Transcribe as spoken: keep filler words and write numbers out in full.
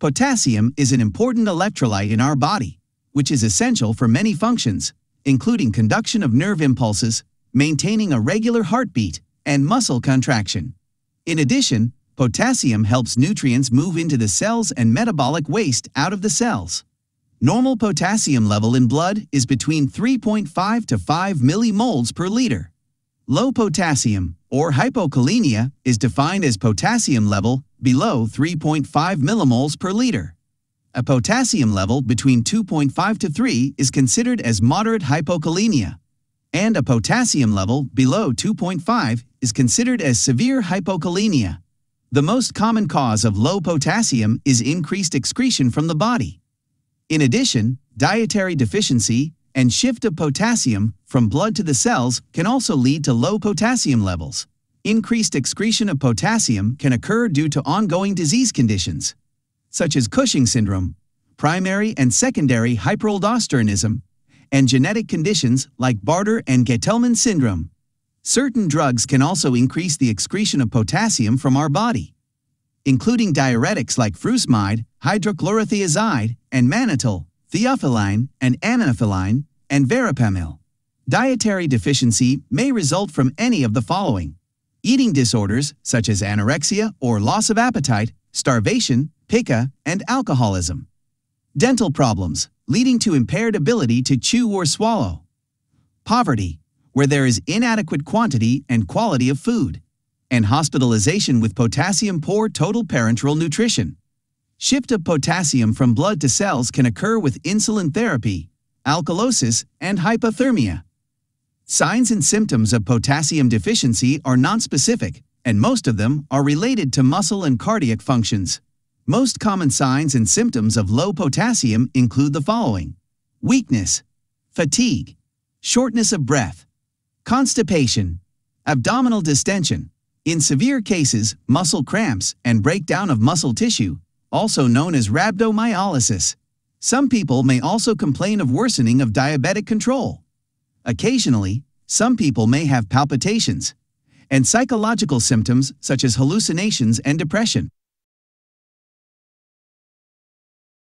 Potassium is an important electrolyte in our body, which is essential for many functions, including conduction of nerve impulses, maintaining a regular heartbeat, and muscle contraction. In addition, potassium helps nutrients move into the cells and metabolic waste out of the cells. Normal potassium level in blood is between three point five to five millimoles per liter. Low potassium, or hypokalemia, is defined as potassium level below three point five millimoles per liter. A potassium level between two point five to three is considered as moderate hypokalemia, and a potassium level below two point five is considered as severe hypokalemia. The most common cause of low potassium is increased excretion from the body. In addition, dietary deficiency and shift of potassium from blood to the cells can also lead to low potassium levels. Increased excretion of potassium can occur due to ongoing disease conditions, such as Cushing syndrome, primary and secondary hyperaldosteronism, and genetic conditions like Bartter and Gitelman syndrome. Certain drugs can also increase the excretion of potassium from our body, including diuretics like frusemide, hydrochlorothiazide, and mannitol, theophylline, and aminophylline, and verapamil. Dietary deficiency may result from any of the following: eating disorders such as anorexia or loss of appetite, starvation, pica, and alcoholism. Dental problems, leading to impaired ability to chew or swallow. Poverty, where there is inadequate quantity and quality of food. And hospitalization with potassium-poor total parenteral nutrition. Shift of potassium from blood to cells can occur with insulin therapy, alkalosis, and hypothermia. Signs and symptoms of potassium deficiency are nonspecific, and most of them are related to muscle and cardiac functions. Most common signs and symptoms of low potassium include the following: weakness, fatigue, shortness of breath, constipation, abdominal distension, in severe cases, muscle cramps and breakdown of muscle tissue, also known as rhabdomyolysis. Some people may also complain of worsening of diabetic control. Occasionally, some people may have palpitations and psychological symptoms such as hallucinations and depression.